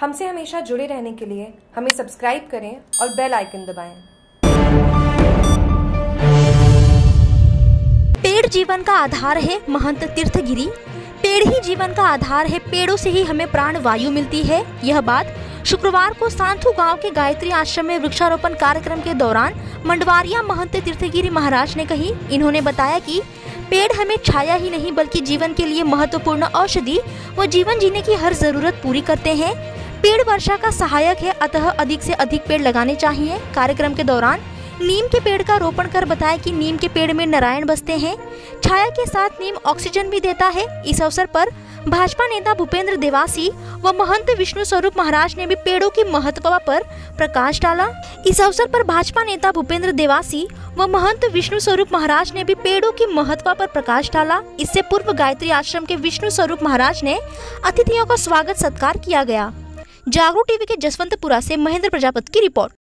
हमसे हमेशा जुड़े रहने के लिए हमें सब्सक्राइब करें और बेल आइकन दबाएं। पेड़ जीवन का आधार है महंत तीर्थगिरी। पेड़ ही जीवन का आधार है, पेड़ों से ही हमें प्राण वायु मिलती है। यह बात शुक्रवार को सांथू गांव के गायत्री आश्रम में वृक्षारोपण कार्यक्रम के दौरान मंडवारिया महंत तीर्थगिरी महाराज ने कही। इन्होंने बताया कि पेड़ हमें छाया ही नहीं बल्कि जीवन के लिए महत्वपूर्ण औषधि व जीवन जीने की हर जरूरत पूरी करते हैं। पेड़ वर्षा का सहायक है, अतः अधिक से अधिक पेड़ लगाने चाहिए। कार्यक्रम के दौरान नीम के पेड़ का रोपण कर बताया कि नीम के पेड़ में नारायण बसते हैं। छाया के साथ नीम ऑक्सीजन भी देता है। इस अवसर पर भाजपा नेता भूपेंद्र देवासी व महंत विष्णु स्वरूप महाराज ने भी पेड़ों की महत्वता पर प्रकाश डाला। इस अवसर पर भाजपा नेता भूपेंद्र देवासी व महंत विष्णु स्वरूप महाराज ने भी पेड़ों की महत्वता पर प्रकाश डाला। इससे पूर्व गायत्री आश्रम के विष्णु स्वरूप महाराज ने अतिथियों का स्वागत सत्कार किया गया। जागरूक टीवी के जसवंतपुरा से महेंद्र प्रजापत की रिपोर्ट।